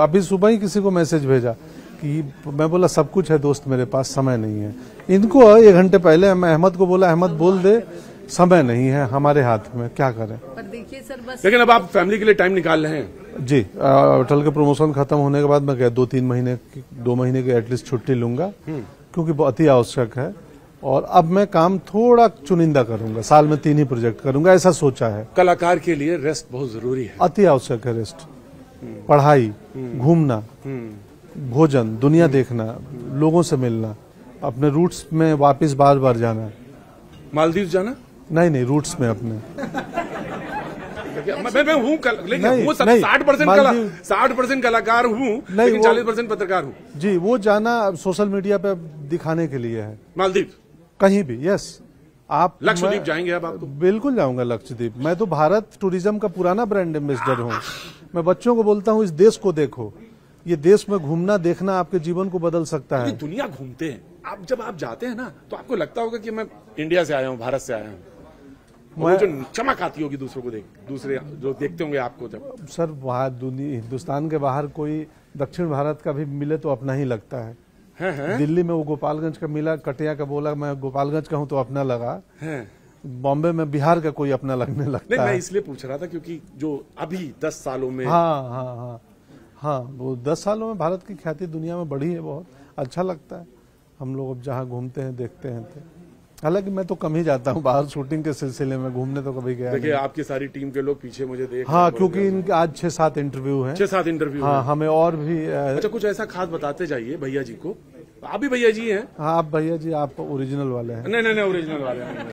अभी सुबह ही किसी को मैसेज भेजा कि मैं बोला सब कुछ है दोस्त मेरे पास, समय नहीं है। इनको एक घंटे पहले मैं अहमद को बोला, अहमद बोल दे समय नहीं है हमारे हाथ में, क्या करें। पर देखिए सर बस, लेकिन अब आप फैमिली के लिए टाइम निकाल रहे हैं। जी, होटल के प्रमोशन खत्म होने के बाद मैं कह 2-3 महीने 2 महीने की एटलीस्ट छुट्टी लूंगा, क्योंकि अति आवश्यक है। और अब मैं काम थोड़ा चुनिंदा करूंगा, साल में 3 ही प्रोजेक्ट करूंगा, ऐसा सोचा है। कलाकार के लिए रेस्ट बहुत जरूरी है, अति आवश्यक है रेस्ट। पढ़ाई, घूमना, भोजन, दुनिया देखना, लोगों से मिलना, अपने रूट्स में वापस बार बार जाना। मालदीव जाना? नहीं, रूट्स में अपने। मैं हूँ, लेकिन वो 60% कलाकार हूँ, लेकिन 40% पत्रकार हूँ। जी, वो जाना सोशल मीडिया पे दिखाने के लिए है। मालदीव कहीं भी? यस। आप लक्षद्वीप जाएंगे अब? आपको बिल्कुल जाऊंगा लक्षद्वीप। मैं तो भारत टूरिज्म का पुराना ब्रांड एम्बेसडर हूँ। मैं बच्चों को बोलता हूँ इस देश को देखो, ये देश में घूमना देखना आपके जीवन को बदल सकता है। दुनिया घूमते हैं आप, जब आप जाते हैं ना तो आपको लगता होगा कि मैं इंडिया से आया हूँ, भारत से आया हूँ। वो जो चमक आती होगी दूसरों को देख, दूसरे जो देखते होंगे आपको। जब सर वहाँ हिंदुस्तान के बाहर कोई दक्षिण भारत का भी मिले तो अपना ही लगता है। दिल्ली में वो गोपालगंज का मिला, कटिया का बोला मैं गोपालगंज का हूँ तो अपना लगा। बॉम्बे में बिहार का कोई अपना लगने लगता है। मैं इसलिए पूछ रहा था क्योंकि जो अभी 10 सालों में, हाँ, वो 10 सालों में भारत की ख्याति दुनिया में बढ़ी है, बहुत अच्छा लगता है। हम लोग अब जहाँ घूमते हैं देखते हैं थे। हालांकि मैं तो कम ही जाता हूँ बाहर शूटिंग के सिलसिले में, घूमने तो कभी गया। देखिए आपकी सारी टीम के लोग पीछे मुझे देख, हाँ, क्योंकि इनके आज 6-7 इंटरव्यू हैं। 6-7 इंटरव्यू, हाँ, हमें और भी। अच्छा, कुछ ऐसा खास बताते जाइए भैया जी को। आप भी भैया जी हैं? हाँ, आप भैया जी, आप ओरिजिनल वाले हैं। नहीं, ओरिजिनल वाले हैं।